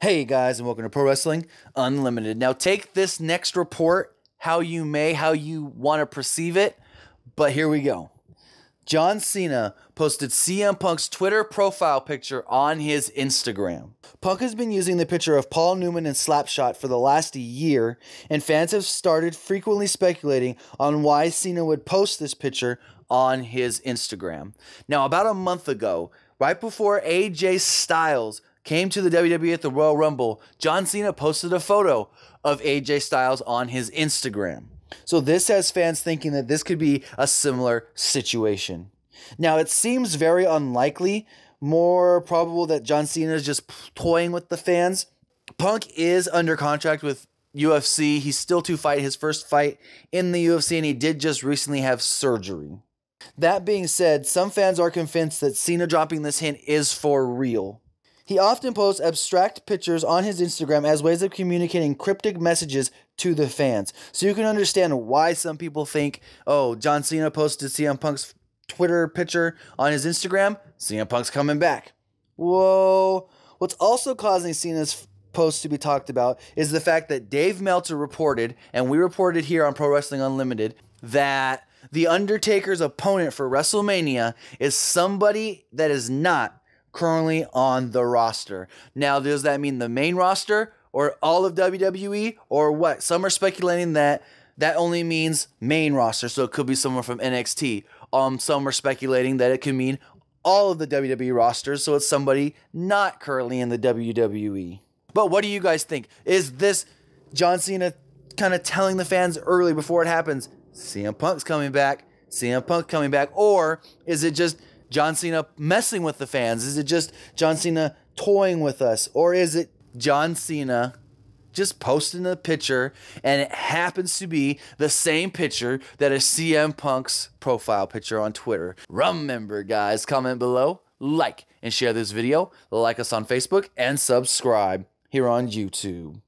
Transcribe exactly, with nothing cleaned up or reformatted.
Hey guys, and welcome to Pro Wrestling Unlimited. Now take this next report how you may, how you want to perceive it, but here we go. John Cena posted C M Punk's Twitter profile picture on his Instagram. Punk has been using the picture of Paul Newman and Slapshot for the last year, and fans have started frequently speculating on why Cena would post this picture on his Instagram. Now, about a month ago, right before A J Styles came to the W W E at the Royal Rumble, John Cena posted a photo of A J Styles on his Instagram. So this has fans thinking that this could be a similar situation. Now, it seems very unlikely, more probable that John Cena is just toying with the fans. Punk is under contract with U F C. He's still to fight his first fight in the U F C, and he did just recently have surgery. That being said, some fans are convinced that Cena dropping this hint is for real. He often posts abstract pictures on his Instagram as ways of communicating cryptic messages to the fans. So you can understand why some people think, oh, John Cena posted C M Punk's Twitter picture on his Instagram, C M Punk's coming back. Whoa. What's also causing Cena's post to be talked about is the fact that Dave Meltzer reported, and we reported here on Pro Wrestling Unlimited, that The Undertaker's opponent for WrestleMania is somebody that is not currently on the roster. Now, does that mean the main roster or all of W W E or what? Some are speculating that that only means main roster, so it could be someone from N X T. Um, some are speculating that it could mean all of the W W E rosters, so it's somebody not currently in the W W E. But what do you guys think? Is this John Cena kind of telling the fans early before it happens, C M Punk's coming back, C M Punk's coming back, or is it just John Cena messing with the fans? Is it just John Cena toying with us? Or is it John Cena just posting a picture and it happens to be the same picture that is C M Punk's profile picture on Twitter? Remember, guys, comment below, like and share this video, like us on Facebook, and subscribe here on YouTube.